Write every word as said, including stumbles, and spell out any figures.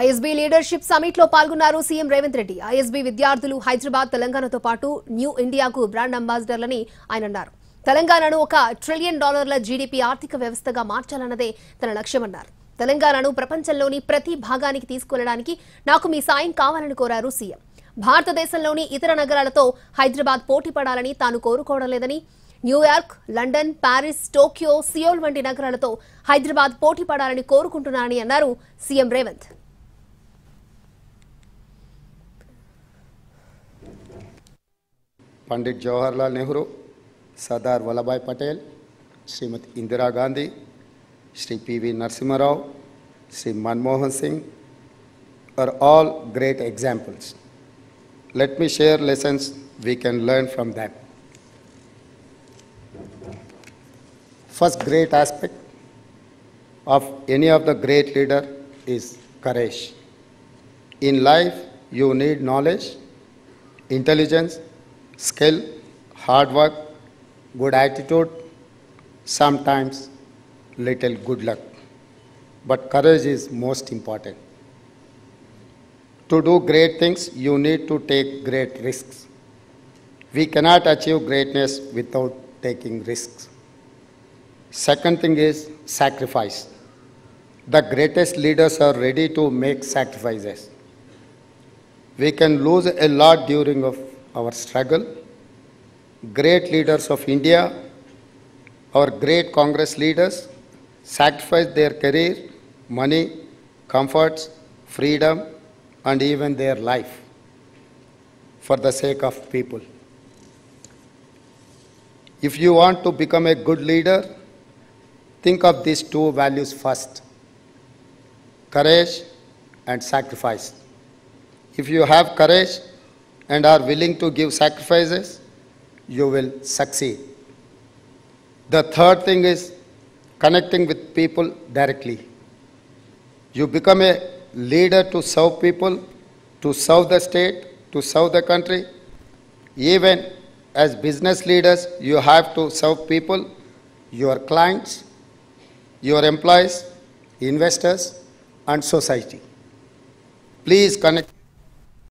I S B leadership summit లో పాల్గొన్నారు CM Revanth Reddy. I S B విద్యార్థులు హైదరాబాద్, తెలంగాణతో పాటు న్యూ ఇండియాకు బ్రాండ్ అంబాసిడర్లని ఆయన అన్నారు. తెలంగాణను ఒక ట్రిలియన్ డాలర్ల జీడీపీ ఆర్థిక వ్యవస్థగా మార్చాలన్నదే తన లక్ష్యమన్నారు. తెలంగాణను ప్రపంచంలోని ప్రతి భాగానికి తీసుకెళ్లడానికి నాకు మీ సాయం కావాలని కోరారు సీఎం. భారతదేశంలోని ఇతర నగరాలతో హైదరాబాద్ పోటీ పడాలని తాను కోరుకోవడం లేదని, New York, London, Paris, Tokyo, Seoul వంటి నగరాలతో హైదరాబాద్ పోటీ పడాలని కోరుకుంటున్నానని అన్నారు CM Revanth. Pandit Jawaharlal Nehru, Sardar Vallabhbhai Patel, Shrimati Indira Gandhi, Shri P V Narasimha Rao, Shri Manmohan Singh are all great examples. Let me share lessons we can learn from them. First great aspect of any of the great leader is courage. In life, you need knowledge, intelligence, skill, hard work, good attitude, sometimes little good luck. But courage is most important. To do great things, you need to take great risks. We cannot achieve greatness without taking risks. Second thing is sacrifice. The greatest leaders are ready to make sacrifices. We can lose a lot during of our struggle. Great leaders of India, our great Congress leaders, sacrificed their career, money, comforts, freedom, and even their life for the sake of people. If you want to become a good leader, think of these two values first: courage and sacrifice. If you have courage and are willing to give sacrifices, you will succeed. The third thing is connecting with people directly. You become a leader to serve people, to serve the state, to serve the country. Even as business leaders, you have to serve people, your clients, your employees, investors, and society. Please connect